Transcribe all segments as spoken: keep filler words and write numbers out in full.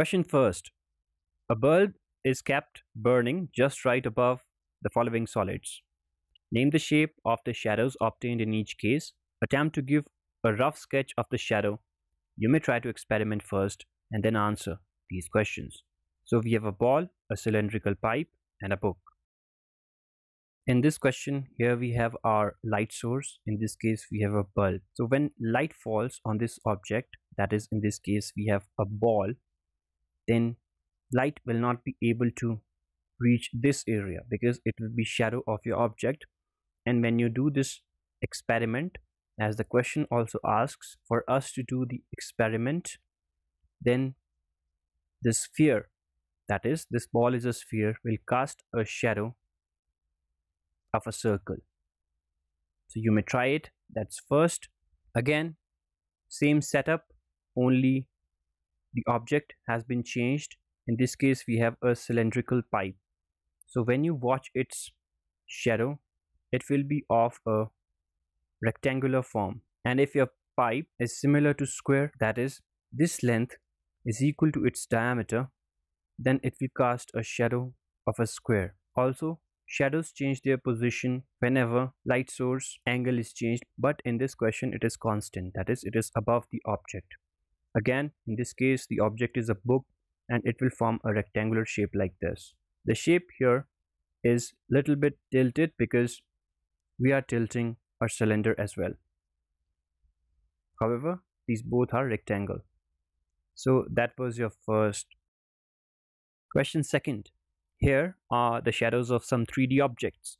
Question first. A bulb is kept burning just right above the following solids. Name the shape of the shadows obtained in each case. Attempt to give a rough sketch of the shadow. You may try to experiment first and then answer these questions. So we have a ball, a cylindrical pipe, and a book. In this question, here we have our light source. In this case, we have a bulb. So when light falls on this object, that is, in this case, we have a ball, then light will not be able to reach this area because it will be shadow of your object. And when you do this experiment, as the question also asks for us to do the experiment, then the sphere, that is, this ball is a sphere, will cast a shadow of a circle. So you may try it. That's first. Again, same setup, only the object has been changed. In this case, we have a cylindrical pipe. So when you watch its shadow, it will be of a rectangular form. And if your pipe is similar to square, that is, this length is equal to its diameter, then it will cast a shadow of a square. Also, shadows change their position whenever light source angle is changed, but in this question it is constant, that is, it is above the object. Again, in this case, the object is a book and it will form a rectangular shape like this. The shape here is a little bit tilted because we are tilting our cylinder as well. However, these both are rectangle. So that was your first question. Second, here are the shadows of some three D objects.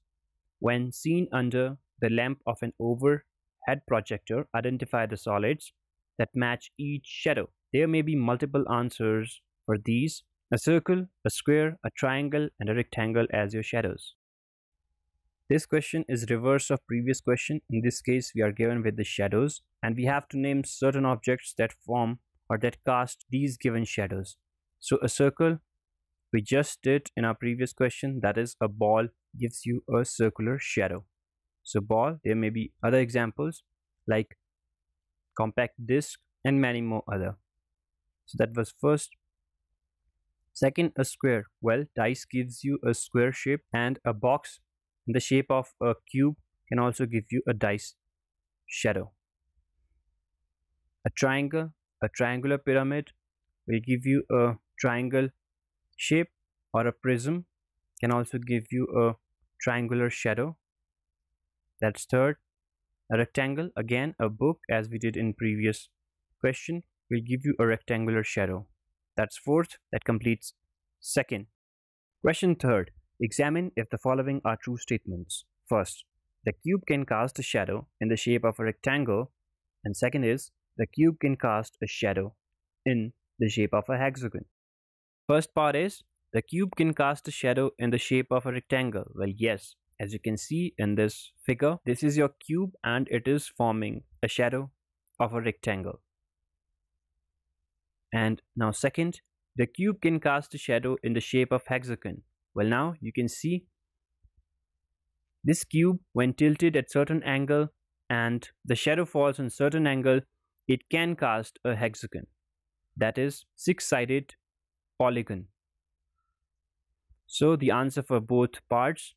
When seen under the lamp of an overhead projector, identify the solids that match each shadow. There may be multiple answers for these: a circle, a square, a triangle, and a rectangle as your shadows. This question is reverse of previous question. In this case, we are given with the shadows and we have to name certain objects that form or that cast these given shadows. So a circle, we just did in our previous question, that is, a ball gives you a circular shadow. So ball, there may be other examples like compact disc and many more other. So that was first. Second, a square. Well, dice gives you a square shape, and a box in the shape of a cube can also give you a dice shadow. A triangle, a triangular pyramid will give you a triangle shape, or a prism can also give you a triangular shadow. That's third. A rectangle, again a book as we did in previous question, will give you a rectangular shadow. That's fourth. That completes second. Question third. Examine if the following are true statements. First, the cube can cast a shadow in the shape of a rectangle. And second is, the cube can cast a shadow in the shape of a hexagon. First part is, the cube can cast a shadow in the shape of a rectangle. Well, yes, as you can see in this figure, this is your cube and it is forming a shadow of a rectangle. And now second, the cube can cast a shadow in the shape of hexagon. Well, now you can see this cube, when tilted at certain angle and the shadow falls on certain angle, it can cast a hexagon, that is, six-sided polygon. So the answer for both parts,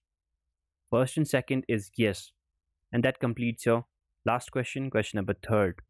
first and second, is yes. And that completes your last question, question number third.